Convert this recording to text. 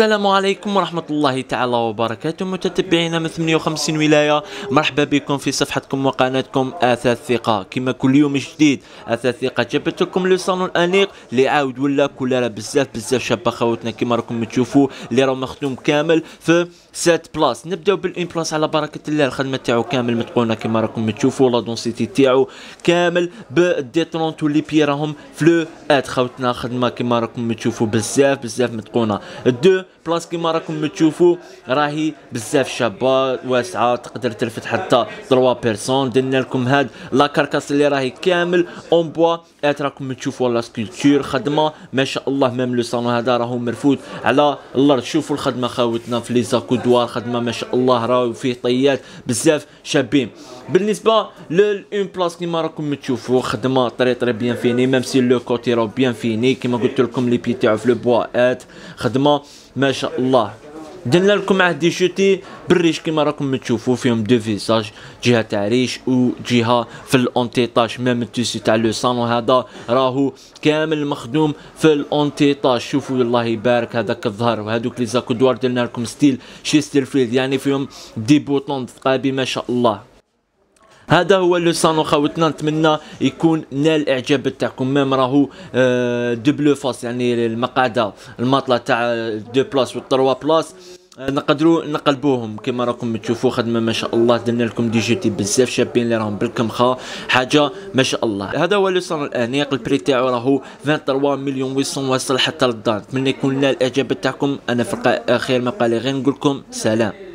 السلام عليكم ورحمة الله تعالى وبركاته متتبعينا من 58 ولاية، مرحبا بكم في صفحتكم وقناتكم أثاث ثقة. كما كل يوم جديد أثاث ثقة جابت لكم لو صالون أنيق اللي عاود ولا كولارة بزاف شابة خوتنا كما راكم تشوفوا، اللي راه مختوم كامل في 7 بلاص. نبداو بالإمبلاص على بركة الله، الخدمة تاعو كامل متقونة كما راكم تشوفوا، لا دونسيتي تاعو كامل بالديترونت ولي بي راهم فلو اد خوتنا، خدمة كما راكم تشوفوا بزاف متقونة. دو بلاص كيما راكم تشوفوا راهي بزاف شابه واسعه، تقدر ترفد حتى 3 بيرسون. درنا لكم هاد لا كاركاس اللي راهي كامل اون بوا، راكم تشوفوا لا سكولبتور، خدمه ما شاء الله. ميم لو صالون هذا راهو مرفود على الارض، شوفوا الخدمه خاوتنا في لي زاكودوار، خدمه ما شاء الله، راهو فيه طيات بزاف شابين. بالنسبه لون بلاص كيما راكم تشوفوا خدمه طري بيان فيني، ميم سي لو كوتي راهو بيان فيني كيما قلت لكم، لي بي تاعو في لو بوا خدمه ما شاء الله. درنا لكم عهد دي شوتي بالريش كما راكم تشوفوا، فيهم دو فيساج، جهه تاع ريش وجهه في الاونتيطاج. ميم التيسي تاع لو صالون هذا راهو كامل مخدوم في الاونتيطاج، شوفوا الله يبارك هذاك الظهر. وهذوك لي زاكودوار درنا لكم ستيل شي ستيل فريد، يعني فيهم دي بوطون ثقابي ما شاء الله. هذا هو لو صالون خاوتنا، نتمنى يكون نال الاعجاب تاعكم. ميم راهو دو بلو فاس، يعني المقعده الماطله تاع دو بلاص و 3 بلاص نقدروا نقلبوهم كما راكم تشوفوا، خدمه ما شاء الله. درنا لكم دي جيتي بزاف شابين اللي راهم بالكمخه، حاجه ما شاء الله. هذا هو لو صالون الانيق، البري تاعو راهو 23 مليون 800 واصل حتى للدار. نتمنى يكون نال الاعجاب تاعكم. انا في الخير ما بقى لي غير نقول لكم سلام.